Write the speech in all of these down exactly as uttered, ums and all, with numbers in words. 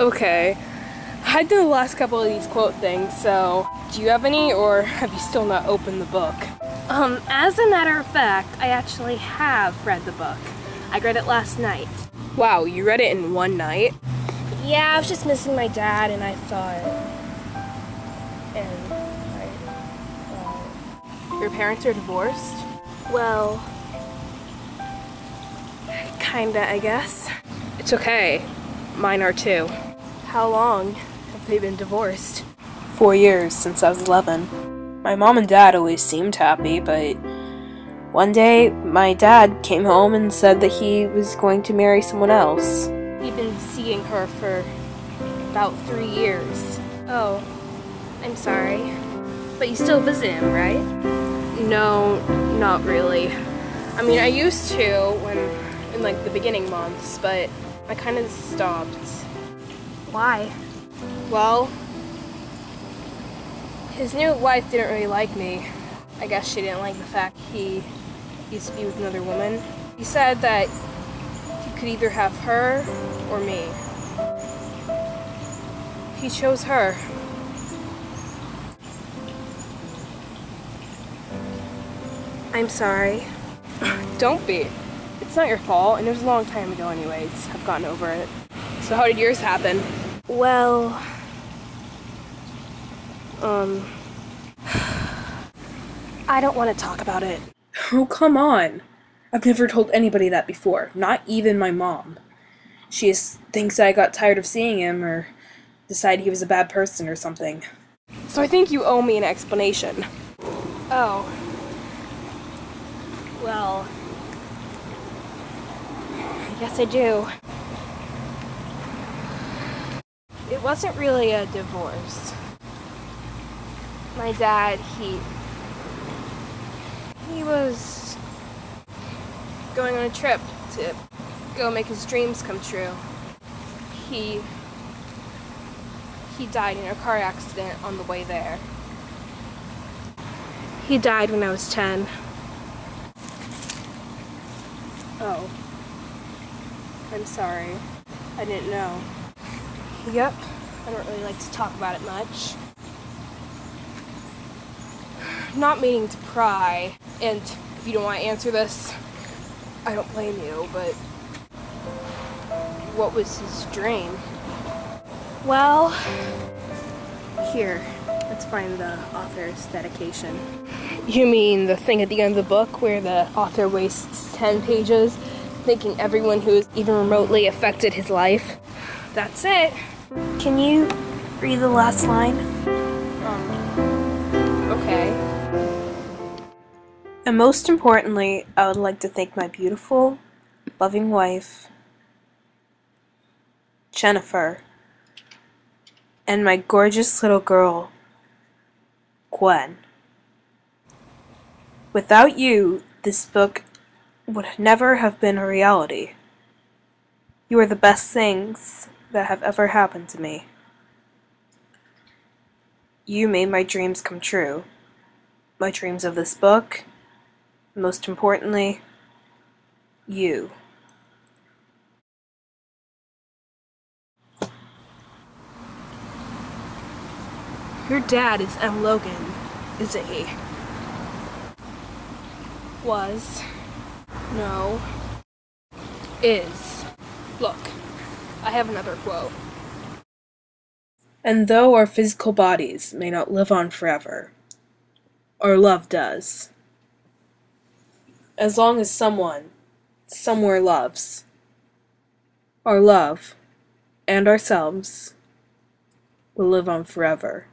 Okay, I did the last couple of these quote things, so do you have any, or have you still not opened the book? Um, as a matter of fact, I actually have read the book. I read it last night. Wow, you read it in one night? Yeah, I was just missing my dad, and I thought... And I thought... Your parents are divorced? Well... Kinda, I guess. It's okay. Mine are too. How long have they been divorced? Four years, since I was eleven. My mom and dad always seemed happy, but one day my dad came home and said that he was going to marry someone else. We've been seeing her for about three years. Oh, I'm sorry. But you still visit him, right? No, not really. I mean, I used to when in like the beginning months, but I kind of stopped. Why? Well, his new wife didn't really like me. I guess she didn't like the fact he used to be with another woman. He said that he could either have her or me. He chose her. I'm sorry. Don't be. It's not your fault, and it was a long time ago anyways. I've gotten over it. So how did yours happen? Well... Um... I don't want to talk about it. Oh, come on. I've never told anybody that before. Not even my mom. She just thinks I got tired of seeing him, or decided he was a bad person or something. So I think you owe me an explanation. Oh. Well... Yes, I do. It wasn't really a divorce. My dad, he... He was... going on a trip to go make his dreams come true. He... He died in a car accident on the way there. He died when I was ten. Oh. I'm sorry. I didn't know. Yep. I don't really like to talk about it much. Not meaning to pry, and if you don't want to answer this, I don't blame you, but what was his dream? Well, here, let's find the author's dedication. You mean the thing at the end of the book where the author wastes ten pages thanking everyone who has even remotely affected his life? That's it. Can you read the last line? Um, okay. And most importantly, I would like to thank my beautiful, loving wife, Jennifer, and my gorgeous little girl, Gwen. Without you, this book would never have been a reality. You are the best things that have ever happened to me. You made my dreams come true. My dreams of this book, most importantly, you. Your dad is M. Logan, isn't he? Was. No. Is. Look, I have another quote. And though our physical bodies may not live on forever, our love does. As long as someone, somewhere loves, our love and ourselves will live on forever.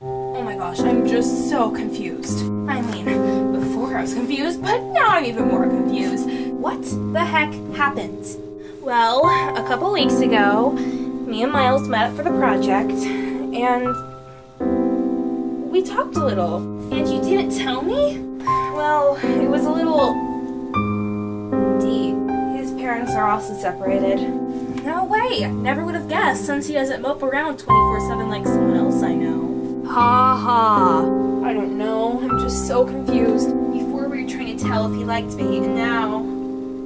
Oh my gosh, I'm just so confused. I mean, before I was confused, but now I'm even more confused. What the heck happened? Well, a couple weeks ago, me and Miles met up for the project, and we talked a little. And you didn't tell me? Well, it was a little deep. His parents are also separated. No way! I never would have guessed, since he doesn't mope around twenty-four seven like someone else I know. Ha ha. I don't know. I'm just so confused. Before we were trying to tell if he liked me, and now,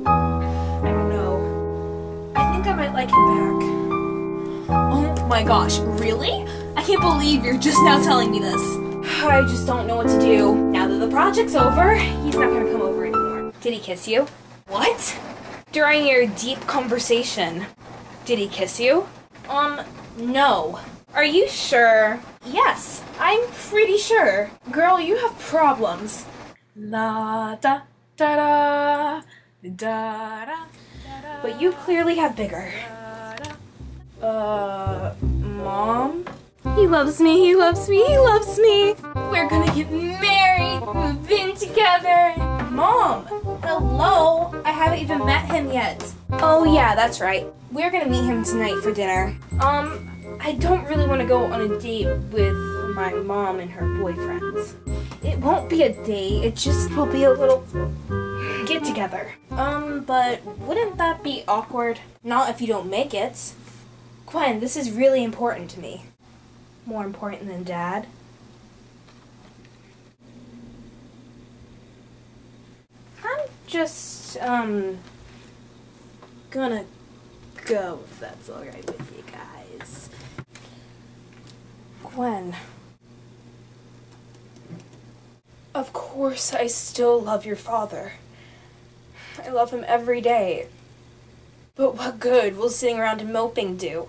I don't know. I think I might like him back. Oh my gosh, really? I can't believe you're just now telling me this. I just don't know what to do. Now that the project's over, he's not gonna come over anymore. Did he kiss you? What? During your deep conversation, did he kiss you? Um, no. Are you sure? Yes, I'm pretty sure. Girl, you have problems. La da da da da da. But you clearly have bigger. Uh, Mom? He loves me, he loves me, he loves me. We're gonna get married, move in together. Mom, hello? I haven't even met him yet. Oh yeah, that's right. We're gonna meet him tonight for dinner. Um, I don't really want to go on a date with my mom and her boyfriends. It won't be a date, it just will be a little get-together. Um, but wouldn't that be awkward? Not if you don't make it. Gwen, this is really important to me. More important than Dad. I'm just, um, gonna go if that's alright with you guys. Gwen. Of course I still love your father. I love him every day. But what good will sitting around and moping do?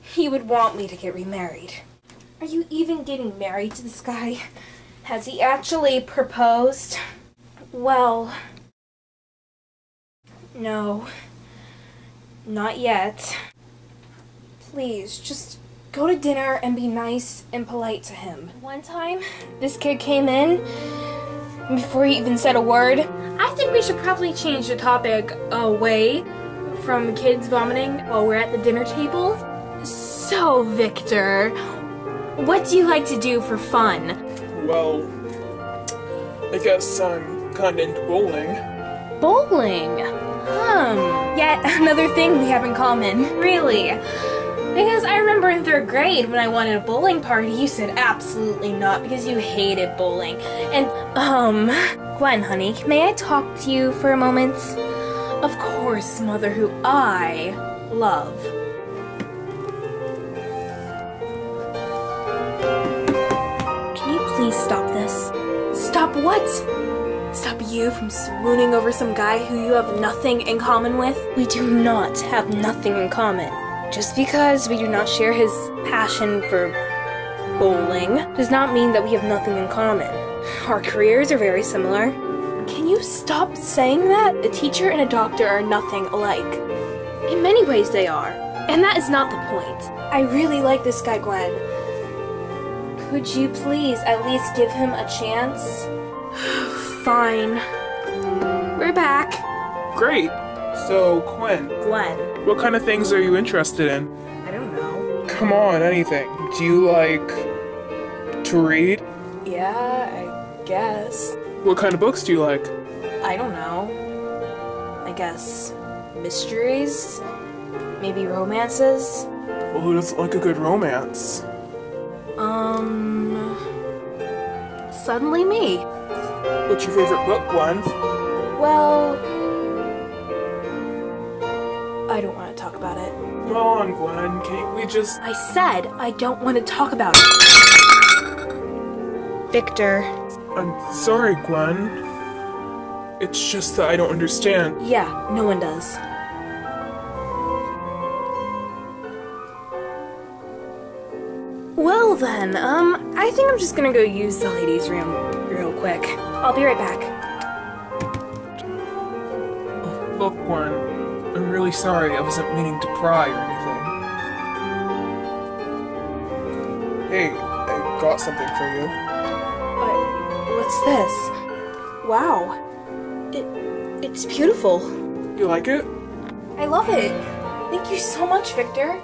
He would want me to get remarried. Are you even getting married to this guy? Has he actually proposed? Well, no. Not yet. Please, just go to dinner and be nice and polite to him. One time, this kid came in, and before he even said a word, I think we should probably change the topic away from kids vomiting while we're at the dinner table. So, Victor, what do you like to do for fun? Well, I guess I'm kind of into bowling. Bowling? Hmm. Yet another thing we have in common. Really. Because I remember in third grade when I wanted a bowling party, you said absolutely not because you hated bowling. And, um, Gwen, honey, may I talk to you for a moment? Of course, Mother, who I love. Please stop this. Stop what? Stop you from swooning over some guy who you have nothing in common with? We do not have nothing in common. Just because we do not share his passion for bowling does not mean that we have nothing in common. Our careers are very similar. Can you stop saying that? A teacher and a doctor are nothing alike. In many ways they are. And that is not the point. I really like this guy, Gwen. Could you please at least give him a chance? Fine. We're back. Great. So, Gwen. Gwen. What kind of things are you interested in? I don't know. Come on, anything. Do you like to read? Yeah, I guess. What kind of books do you like? I don't know. I guess mysteries? Maybe romances? Well, who doesn't like a good romance? Um, suddenly me. What's your favorite book, Gwen? Well, I don't want to talk about it. Come on, Gwen, can't we just... I said I don't want to talk about it. Victor. I'm sorry, Gwen. It's just that I don't understand. Yeah, no one does. Well then, um, I think I'm just gonna go use the ladies' room real quick. I'll be right back. Oh, look, Gwen, I'm really sorry. I wasn't meaning to pry or anything. Hey, I got something for you. What? What's this? Wow. It, it's beautiful. You like it? I love it. Thank you so much, Victor.